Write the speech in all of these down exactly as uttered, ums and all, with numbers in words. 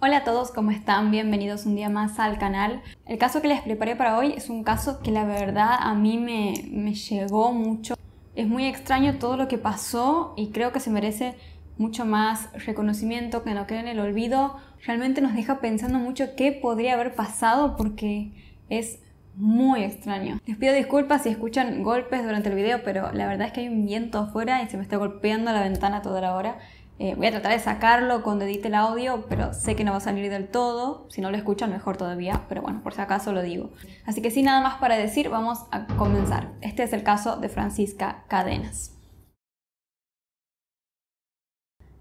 Hola a todos, ¿cómo están? Bienvenidos un día más al canal. El caso que les preparé para hoy es un caso que la verdad a mí me, me llegó mucho. Es muy extraño todo lo que pasó y creo que se merece mucho más reconocimiento, que no quede en el olvido. Realmente nos deja pensando mucho qué podría haber pasado porque es muy extraño. Les pido disculpas si escuchan golpes durante el video, pero la verdad es que hay un viento afuera y se me está golpeando la ventana toda la hora. Eh, voy a tratar de sacarlo cuando edite el audio, pero sé que no va a salir del todo. Si no lo escuchan, mejor todavía, pero bueno, por si acaso lo digo. Así que sin nada más para decir, vamos a comenzar. Este es el caso de Francisca Cadenas.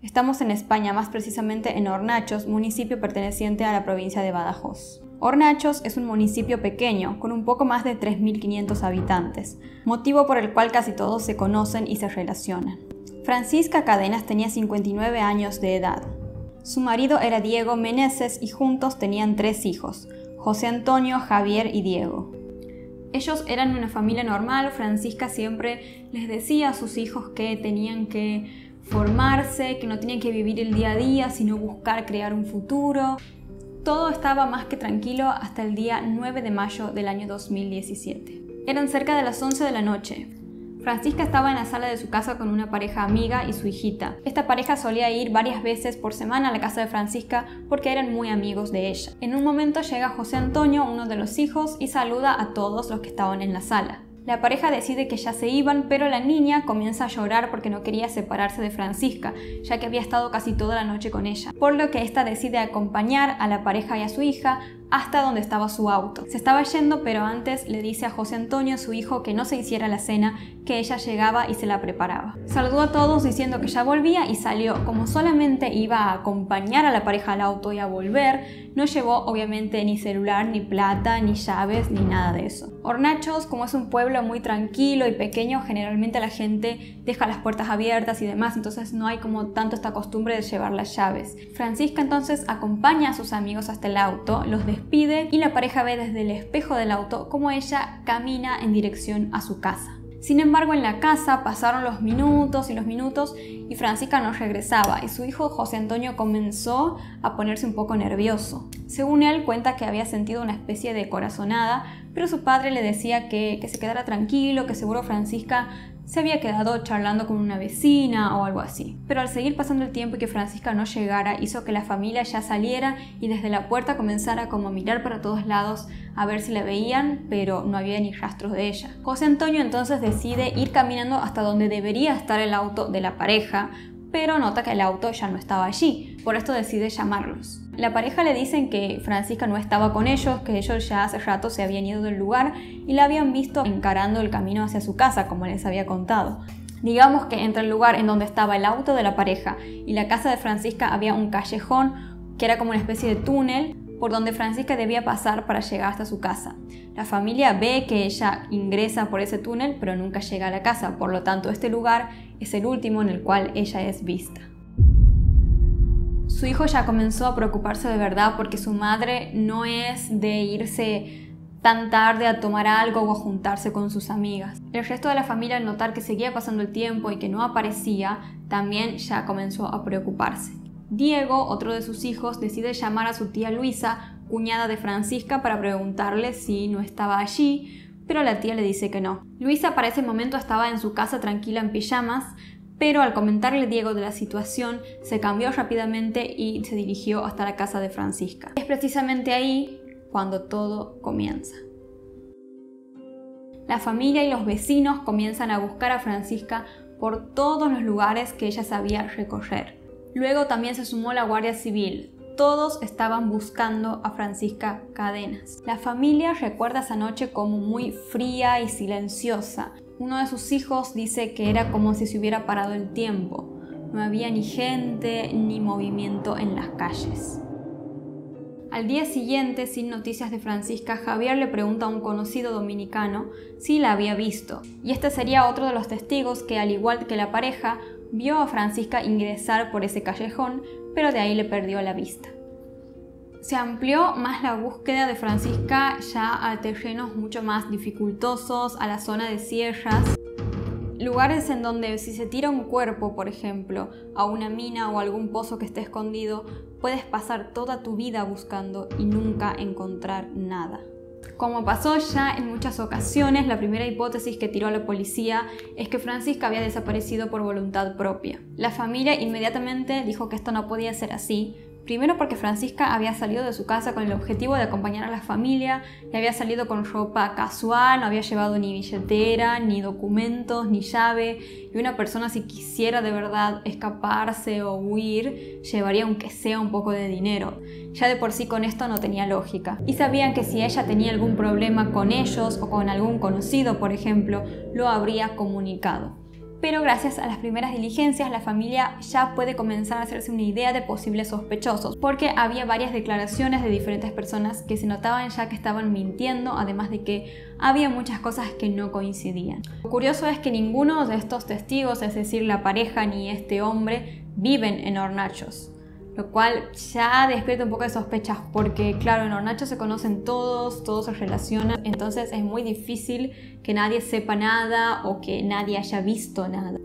Estamos en España, más precisamente en Hornachos, municipio perteneciente a la provincia de Badajoz. Hornachos es un municipio pequeño, con un poco más de tres mil quinientos habitantes, motivo por el cual casi todos se conocen y se relacionan. Francisca Cadenas tenía cincuenta y nueve años de edad. Su marido era Diego Meneses y juntos tenían tres hijos, José Antonio, Javier y Diego. Ellos eran una familia normal. Francisca siempre les decía a sus hijos que tenían que formarse, que no tenían que vivir el día a día, sino buscar crear un futuro. Todo estaba más que tranquilo hasta el día nueve de mayo del año dos mil diecisiete. Eran cerca de las once de la noche. Francisca estaba en la sala de su casa con una pareja amiga y su hijita. Esta pareja solía ir varias veces por semana a la casa de Francisca porque eran muy amigos de ella. En un momento llega José Antonio, uno de los hijos, y saluda a todos los que estaban en la sala. La pareja decide que ya se iban, pero la niña comienza a llorar porque no quería separarse de Francisca, ya que había estado casi toda la noche con ella, por lo que esta decide acompañar a la pareja y a su hija hasta donde estaba su auto. Se estaba yendo, pero antes le dice a José Antonio, su hijo, que no se hiciera la cena, que ella llegaba y se la preparaba. Saludó a todos diciendo que ya volvía y salió. Como solamente iba a acompañar a la pareja al auto y a volver, no llevó obviamente ni celular, ni plata, ni llaves, ni nada de eso. Hornachos, como es un pueblo muy tranquilo y pequeño, generalmente la gente deja las puertas abiertas y demás, entonces no hay como tanto esta costumbre de llevar las llaves. Francisca entonces acompaña a sus amigos hasta el auto, los despide pide y la pareja ve desde el espejo del auto cómo ella camina en dirección a su casa. Sin embargo, en la casa pasaron los minutos y los minutos y Francisca no regresaba y su hijo José Antonio comenzó a ponerse un poco nervioso. Según él, cuenta que había sentido una especie de corazonada, pero su padre le decía que, que se quedara tranquilo, que seguro Francisca se había quedado charlando con una vecina o algo así. Pero al seguir pasando el tiempo y que Francisca no llegara, hizo que la familia ya saliera y desde la puerta comenzara como a mirar para todos lados a ver si la veían, pero no había ni rastros de ella. José Antonio entonces decide ir caminando hasta donde debería estar el auto de la pareja, pero nota que el auto ya no estaba allí, por esto decide llamarlos. La pareja le dicen que Francisca no estaba con ellos, que ellos ya hace rato se habían ido del lugar y la habían visto encarando el camino hacia su casa, como les había contado. Digamos que entre el lugar en donde estaba el auto de la pareja y la casa de Francisca había un callejón que era como una especie de túnel por donde Francisca debía pasar para llegar hasta su casa. La familia ve que ella ingresa por ese túnel, pero nunca llega a la casa, por lo tanto este lugar es el último en el cual ella es vista. Su hijo ya comenzó a preocuparse de verdad porque su madre no es de irse tan tarde a tomar algo o a juntarse con sus amigas. El resto de la familia, al notar que seguía pasando el tiempo y que no aparecía, también ya comenzó a preocuparse. Diego, otro de sus hijos, decide llamar a su tía Luisa, cuñada de Francisca, para preguntarle si no estaba allí, pero la tía le dice que no. Luisa para ese momento estaba en su casa tranquila en pijamas, pero al comentarle Diego de la situación, se cambió rápidamente y se dirigió hasta la casa de Francisca. Es precisamente ahí cuando todo comienza. La familia y los vecinos comienzan a buscar a Francisca por todos los lugares que ella sabía recorrer. Luego también se sumó la Guardia Civil. Todos estaban buscando a Francisca Cadenas. La familia recuerda esa noche como muy fría y silenciosa. Uno de sus hijos dice que era como si se hubiera parado el tiempo. No había ni gente ni movimiento en las calles. Al día siguiente, sin noticias de Francisca, Javier le pregunta a un conocido dominicano si la había visto. Y este sería otro de los testigos que, al igual que la pareja, vio a Francisca ingresar por ese callejón, pero de ahí le perdió la vista. Se amplió más la búsqueda de Francisca ya a terrenos mucho más dificultosos, a la zona de sierras. Lugares en donde si se tira un cuerpo, por ejemplo, a una mina o algún pozo que esté escondido, puedes pasar toda tu vida buscando y nunca encontrar nada. Como pasó ya en muchas ocasiones, la primera hipótesis que tiró la policía es que Francisca había desaparecido por voluntad propia. La familia inmediatamente dijo que esto no podía ser así. Primero porque Francisca había salido de su casa con el objetivo de acompañar a la familia y había salido con ropa casual, no había llevado ni billetera, ni documentos, ni llave, y una persona si quisiera de verdad escaparse o huir, llevaría aunque sea un poco de dinero. Ya de por sí con esto no tenía lógica. Y sabían que si ella tenía algún problema con ellos o con algún conocido, por ejemplo, lo habría comunicado. Pero gracias a las primeras diligencias la familia ya puede comenzar a hacerse una idea de posibles sospechosos, porque había varias declaraciones de diferentes personas que se notaban ya que estaban mintiendo, además de que había muchas cosas que no coincidían. Lo curioso es que ninguno de estos testigos, es decir, la pareja ni este hombre, viven en Hornachos, lo cual ya despierta un poco de sospechas, porque claro, en Hornachos se conocen todos, todos se relacionan, entonces es muy difícil que nadie sepa nada o que nadie haya visto nada.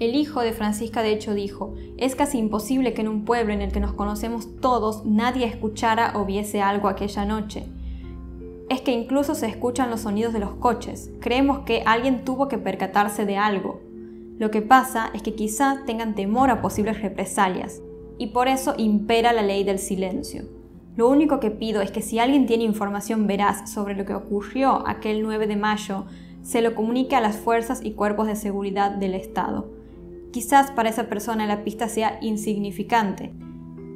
El hijo de Francisca de hecho dijo: es casi imposible que en un pueblo en el que nos conocemos todos nadie escuchara o viese algo aquella noche. Es que incluso se escuchan los sonidos de los coches, creemos que alguien tuvo que percatarse de algo. Lo que pasa es que quizá tengan temor a posibles represalias, y por eso impera la ley del silencio. Lo único que pido es que si alguien tiene información veraz sobre lo que ocurrió aquel nueve de mayo, se lo comunique a las fuerzas y cuerpos de seguridad del Estado. Quizás para esa persona la pista sea insignificante,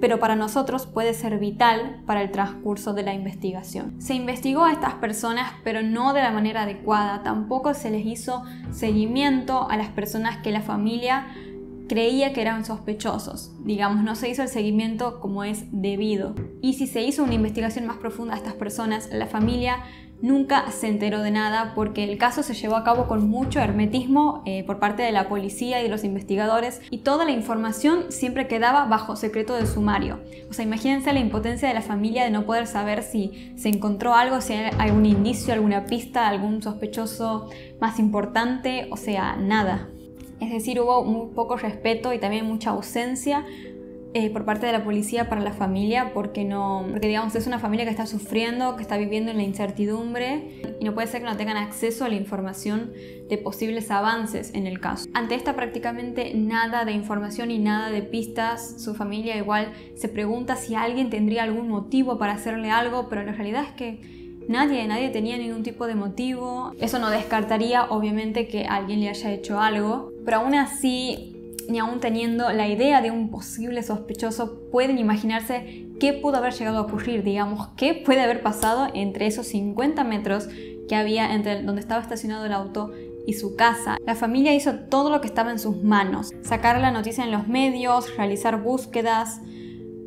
pero para nosotros puede ser vital para el transcurso de la investigación. Se investigó a estas personas, pero no de la manera adecuada. Tampoco se les hizo seguimiento a las personas que la familia creía que eran sospechosos. Digamos, no se hizo el seguimiento como es debido. Y si se hizo una investigación más profunda a estas personas, la familia nunca se enteró de nada, porque el caso se llevó a cabo con mucho hermetismo eh, por parte de la policía y de los investigadores, y toda la información siempre quedaba bajo secreto de sumario. O sea, imagínense la impotencia de la familia de no poder saber si se encontró algo, si hay algún indicio, alguna pista, algún sospechoso más importante, o sea, nada. Es decir, hubo muy poco respeto y también mucha ausencia eh, por parte de la policía para la familia, porque no, porque digamos es una familia que está sufriendo, que está viviendo en la incertidumbre, y no puede ser que no tengan acceso a la información de posibles avances en el caso. Ante esta prácticamente nada de información y nada de pistas, su familia igual se pregunta si alguien tendría algún motivo para hacerle algo, pero la realidad es que Nadie, nadie tenía ningún tipo de motivo. Eso no descartaría obviamente que alguien le haya hecho algo, pero aún así, ni aún teniendo la idea de un posible sospechoso, pueden imaginarse qué pudo haber llegado a ocurrir, digamos, qué puede haber pasado entre esos cincuenta metros que había entre donde estaba estacionado el auto y su casa. La familia hizo todo lo que estaba en sus manos: sacar la noticia en los medios, realizar búsquedas,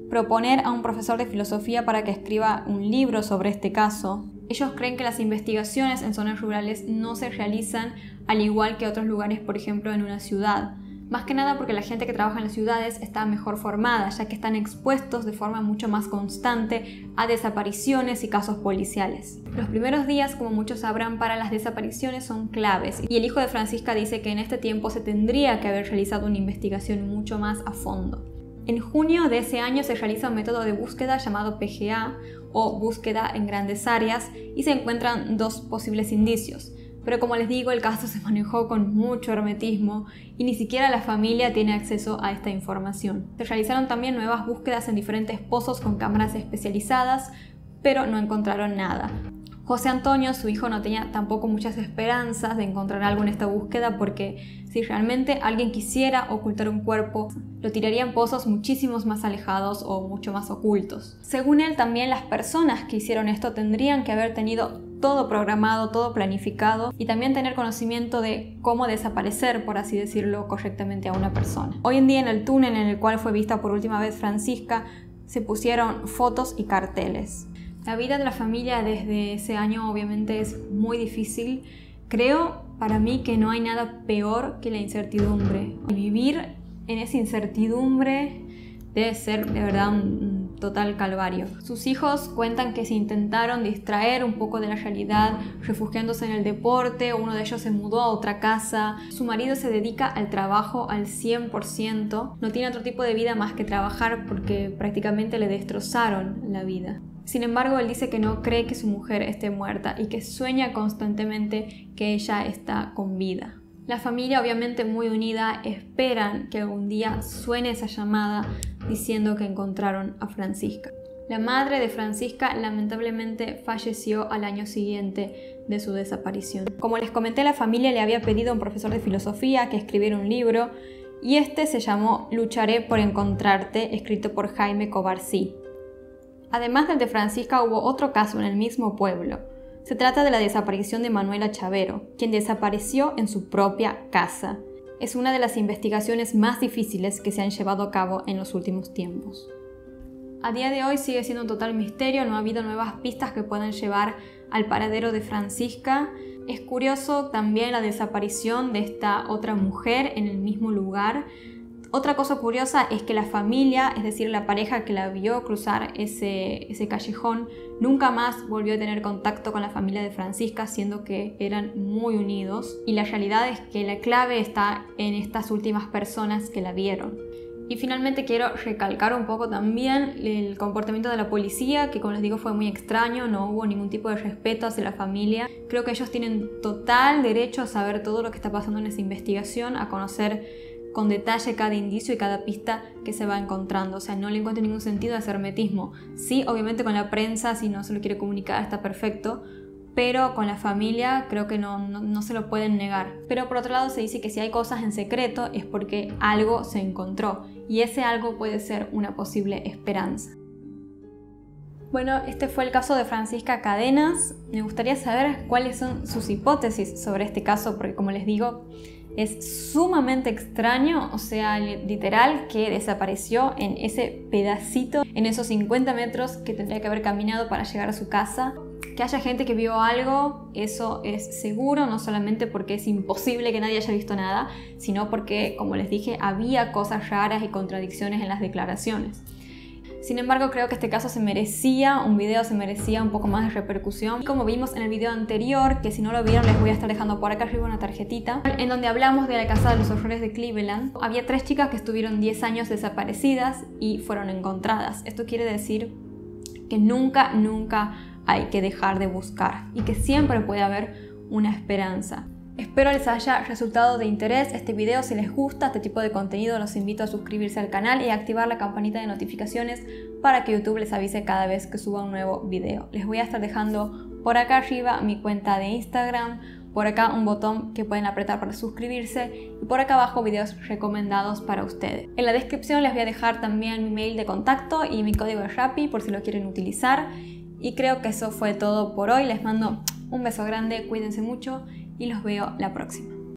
proponer a un profesor de filosofía para que escriba un libro sobre este caso. Ellos creen que las investigaciones en zonas rurales no se realizan al igual que otros lugares, por ejemplo, en una ciudad. Más que nada porque la gente que trabaja en las ciudades está mejor formada, ya que están expuestos de forma mucho más constante a desapariciones y casos policiales. Los primeros días, como muchos sabrán, para las desapariciones son claves, y el hijo de Francisca dice que en este tiempo se tendría que haber realizado una investigación mucho más a fondo. En junio de ese año se realiza un método de búsqueda llamado P G A, o búsqueda en grandes áreas, y se encuentran dos posibles indicios. Pero como les digo, el caso se manejó con mucho hermetismo y ni siquiera la familia tiene acceso a esta información. Se realizaron también nuevas búsquedas en diferentes pozos con cámaras especializadas, pero no encontraron nada. José Antonio, su hijo, no tenía tampoco muchas esperanzas de encontrar algo en esta búsqueda, porque si realmente alguien quisiera ocultar un cuerpo, lo tiraría en pozos muchísimos más alejados o mucho más ocultos. Según él, también las personas que hicieron esto tendrían que haber tenido todo programado, todo planificado, y también tener conocimiento de cómo desaparecer, por así decirlo, correctamente a una persona. Hoy en día, en el túnel en el cual fue vista por última vez Francisca, se pusieron fotos y carteles. La vida de la familia desde ese año obviamente es muy difícil. Creo, para mí, que no hay nada peor que la incertidumbre. Vivir en esa incertidumbre debe ser de verdad un total calvario. Sus hijos cuentan que se intentaron distraer un poco de la realidad refugiándose en el deporte, uno de ellos se mudó a otra casa, su marido se dedica al trabajo al cien por ciento, no tiene otro tipo de vida más que trabajar porque prácticamente le destrozaron la vida. Sin embargo, él dice que no cree que su mujer esté muerta y que sueña constantemente que ella está con vida. La familia, obviamente muy unida, esperan que algún día suene esa llamada diciendo que encontraron a Francisca. La madre de Francisca lamentablemente falleció al año siguiente de su desaparición. Como les comenté, la familia le había pedido a un profesor de filosofía que escribiera un libro y este se llamó Lucharé por encontrarte, escrito por Jaime Cobarcí. Además del de Francisca, hubo otro caso en el mismo pueblo. Se trata de la desaparición de Manuela Chavero, quien desapareció en su propia casa. Es una de las investigaciones más difíciles que se han llevado a cabo en los últimos tiempos. A día de hoy sigue siendo un total misterio, no ha habido nuevas pistas que puedan llevar al paradero de Francisca. Es curioso también la desaparición de esta otra mujer en el mismo lugar. Otra cosa curiosa es que la familia, es decir, la pareja que la vio cruzar ese, ese callejón, nunca más volvió a tener contacto con la familia de Francisca, siendo que eran muy unidos. Y la realidad es que la clave está en estas últimas personas que la vieron. Y finalmente quiero recalcar un poco también el comportamiento de la policía, que como les digo fue muy extraño, no hubo ningún tipo de respeto hacia la familia. Creo que ellos tienen total derecho a saber todo lo que está pasando en esa investigación, a conocer con detalle cada indicio y cada pista que se va encontrando. O sea, no le encuentro ningún sentido a ese hermetismo. Sí, obviamente con la prensa, si no se lo quiere comunicar, está perfecto, pero con la familia creo que no, no, no se lo pueden negar. Pero por otro lado se dice que si hay cosas en secreto es porque algo se encontró, y ese algo puede ser una posible esperanza. Bueno, este fue el caso de Francisca Cadenas. Me gustaría saber cuáles son sus hipótesis sobre este caso, porque como les digo, es sumamente extraño, o sea, literal que desapareció en ese pedacito, en esos cincuenta metros que tendría que haber caminado para llegar a su casa. Que haya gente que vio algo, eso es seguro, no solamente porque es imposible que nadie haya visto nada, sino porque, como les dije, había cosas raras y contradicciones en las declaraciones. Sin embargo, creo que este caso se merecía un video, se merecía un poco más de repercusión. Y como vimos en el video anterior, que si no lo vieron les voy a estar dejando por acá arriba una tarjetita, en donde hablamos de la casa de los horrores de Cleveland, había tres chicas que estuvieron diez años desaparecidas y fueron encontradas. Esto quiere decir que nunca, nunca hay que dejar de buscar y que siempre puede haber una esperanza. Espero les haya resultado de interés este video. Si les gusta este tipo de contenido, los invito a suscribirse al canal y a activar la campanita de notificaciones para que YouTube les avise cada vez que suba un nuevo video. Les voy a estar dejando por acá arriba mi cuenta de Instagram, por acá un botón que pueden apretar para suscribirse y por acá abajo videos recomendados para ustedes. En la descripción les voy a dejar también mi mail de contacto y mi código de Rappi por si lo quieren utilizar. Y creo que eso fue todo por hoy. Les mando un beso grande, cuídense mucho y los veo la próxima.